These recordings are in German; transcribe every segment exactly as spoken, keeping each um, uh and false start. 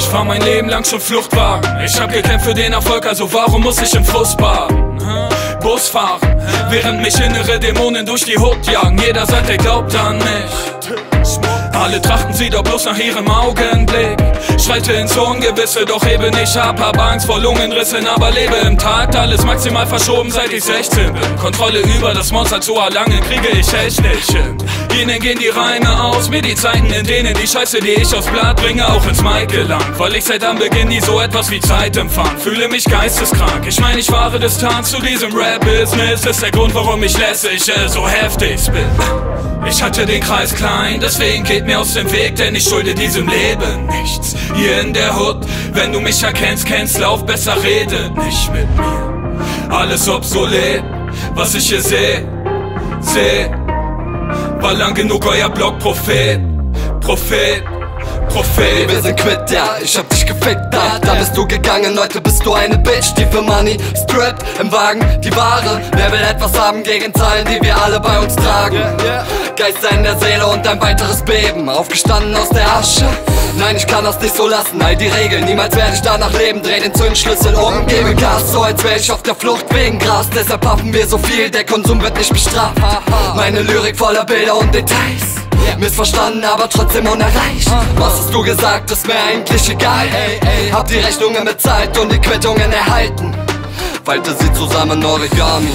Ich fahr mein Leben lang schon Fluchtwagen. Ich hab gekämpft für den Erfolg, also warum muss ich in Frust baden? Bus fahren, während mich innere Dämonen durch die Hut jagen. Jeder sagt, er glaubt an mich. Alle trachten sie doch bloß nach ihrem Augenblick. Schreite ins Ungewisse, doch hebe nicht ab. Hab Angst vor Lungenrissen, aber lebe im Takt. Alles maximal verschoben, seit ich sechzehn bin. Kontrolle über das Monster zu erlangen, kriege ich echt nicht hin. Ihnen gehen die Reime aus, mir die Zeiten, in denen die Scheiße, die ich aufs Blatt bringe, auch ins Mike gelangt. Weil ich seit Anbeginn nie so etwas wie Zeit empfand. Fühle mich geisteskrank, ich meine, ich wahre Distanz zu diesem Rap-Business. Ist der Grund, warum ich lässig, äh, so heftig bin. Ich hatte den Kreis klein, deswegen geht mir aus dem Weg, denn ich schulde diesem Leben nichts. Hier in der Hood, wenn du mich erkennst, kennst, lauf besser, rede nicht mit mir. Alles obsolet, was ich hier seh, seh. War lang genug euer Block, Prophet, Prophet. Prophet. Wir sind quitt, ja, ich hab dich gefickt, da, da bist du gegangen, heute bist du eine Bitch, die für Money strippt, im Wagen die Ware. Wer will etwas haben gegen Zahlen, die wir alle bei uns tragen? Geister in der Seele und ein weiteres Beben, aufgestanden aus der Asche. Nein, ich kann das nicht so lassen, all die Regeln, niemals werde ich danach leben. Dreh den Zündschlüssel um, gebe Gas, so als wär ich auf der Flucht wegen Gras. Deshalb pappen wir so viel, der Konsum wird nicht bestraft. Meine Lyrik voller Bilder und Details, missverstanden, aber trotzdem unerreicht. Was hast du gesagt, ist mir eigentlich egal. Hab die Rechnungen bezahlt und die Quittungen erhalten. Falte sie zusammen, Origami,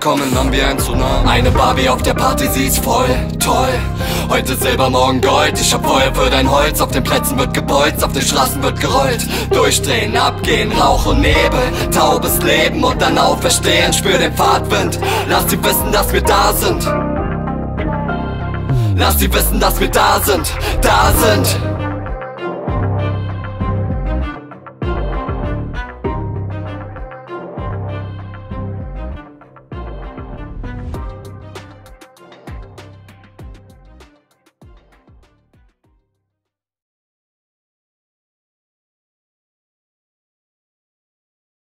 kommen dann wie ein Tsunami. Eine Barbie auf der Party, sie ist voll toll. Heute Silber, morgen Gold. Ich hab Feuer für dein Holz. Auf den Plätzen wird gebolzt, auf den Straßen wird gerollt. Durchdrehen, abgehen, Rauch und Nebel. Taubes Leben und dann auferstehen. Spür den Fahrtwind, lass sie wissen, dass wir da sind. Lass sie wissen, dass wir da sind, da sind.